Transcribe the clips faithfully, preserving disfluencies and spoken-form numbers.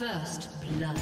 First blood.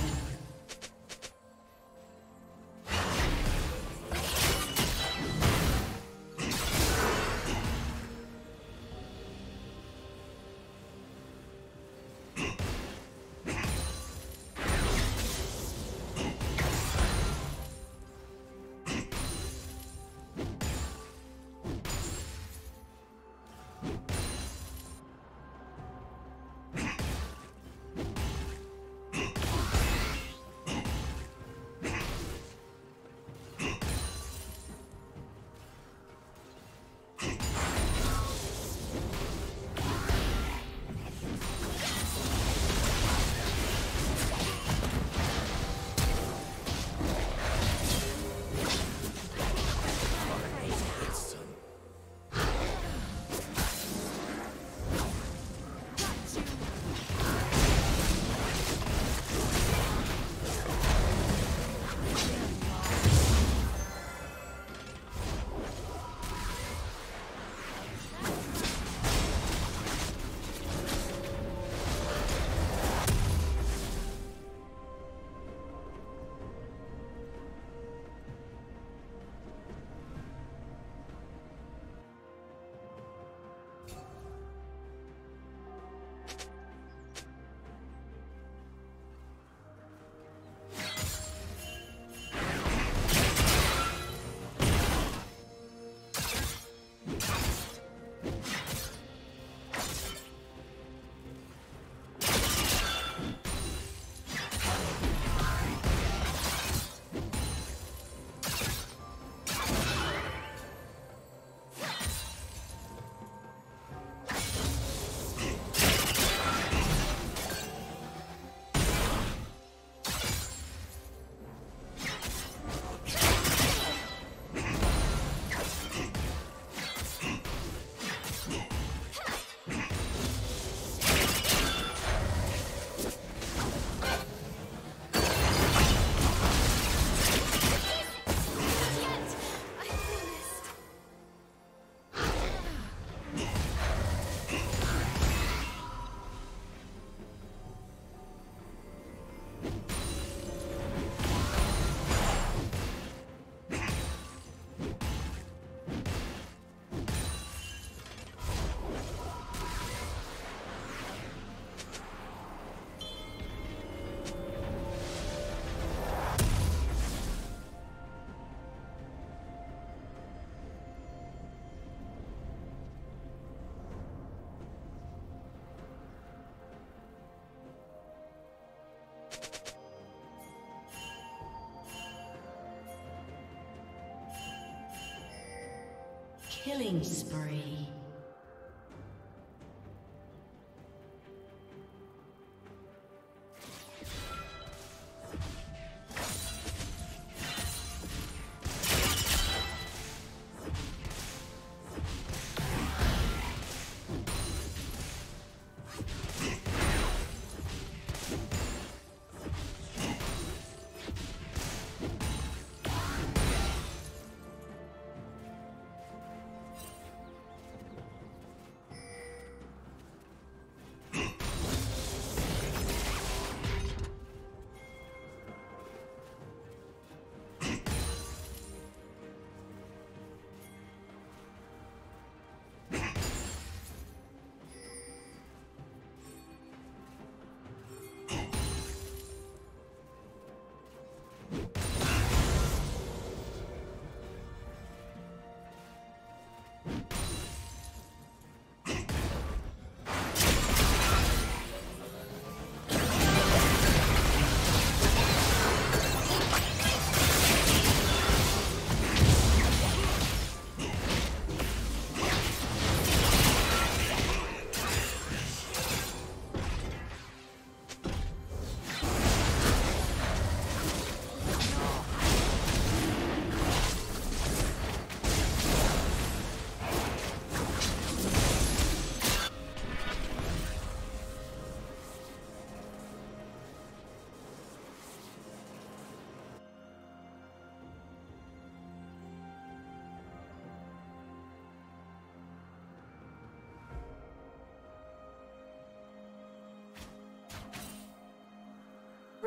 Killing spree.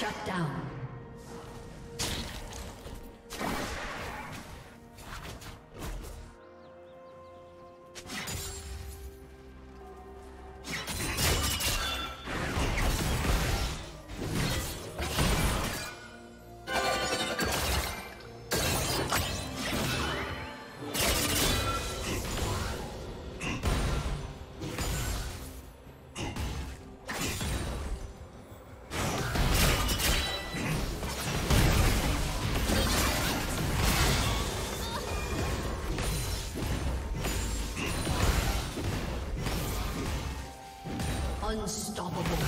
Shut down. Unstoppable.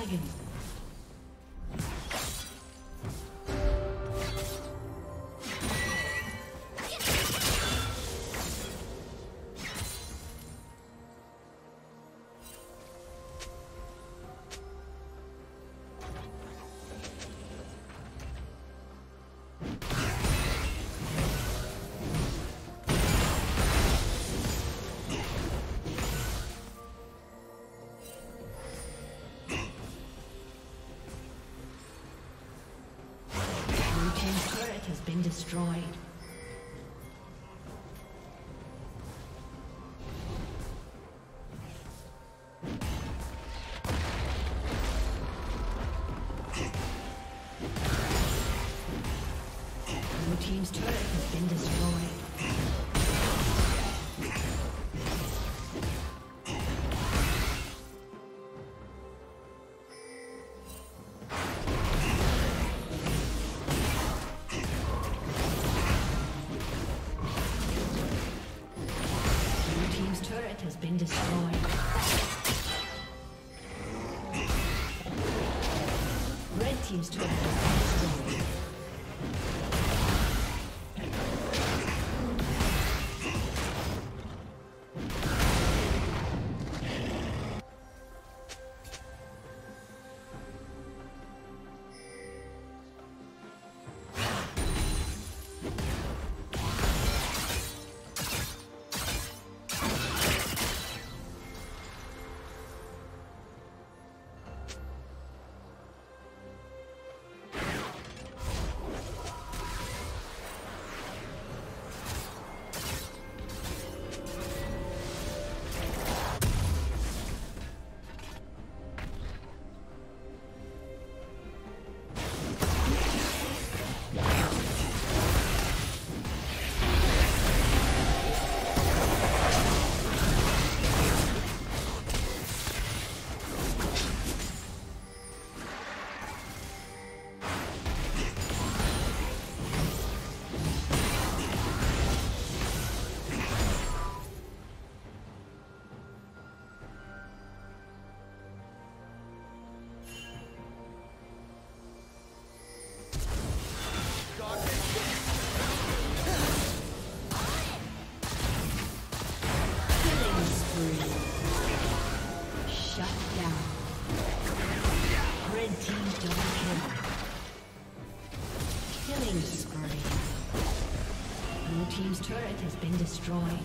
dragon. Destroyed. Blue team's turret has been destroyed. Team's turret has been destroyed. Team's turret has been destroyed.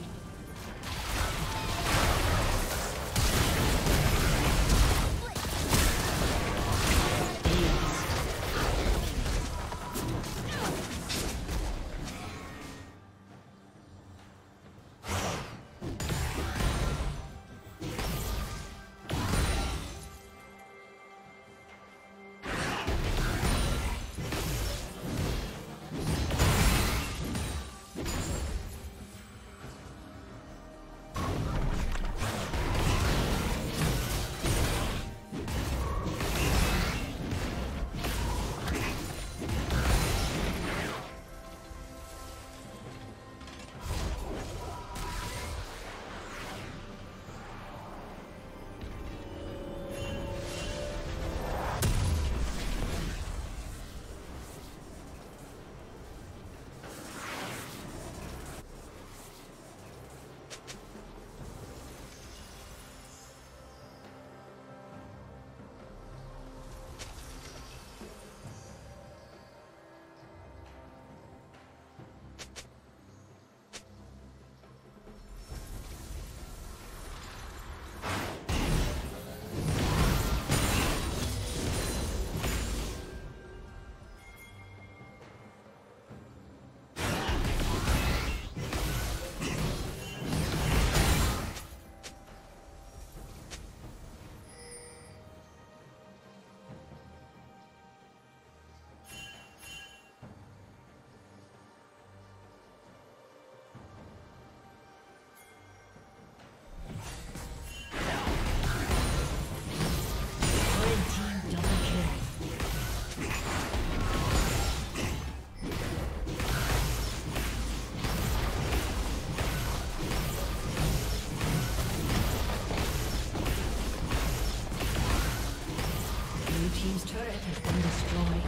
Blue team's turret has been destroyed.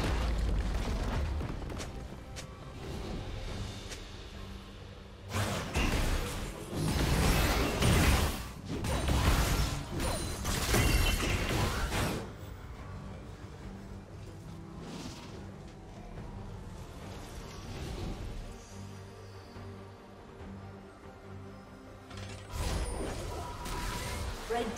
Red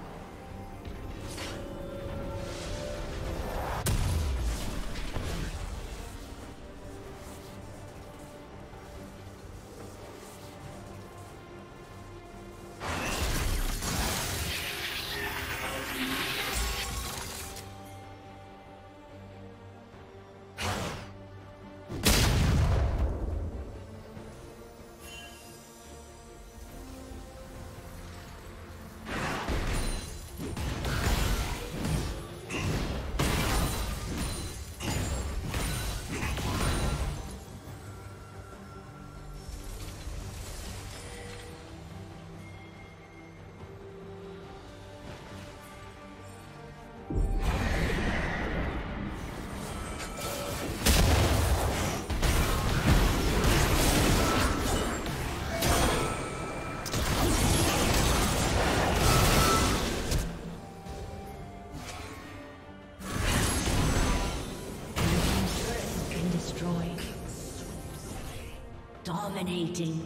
Dominating.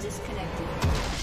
Disconnected.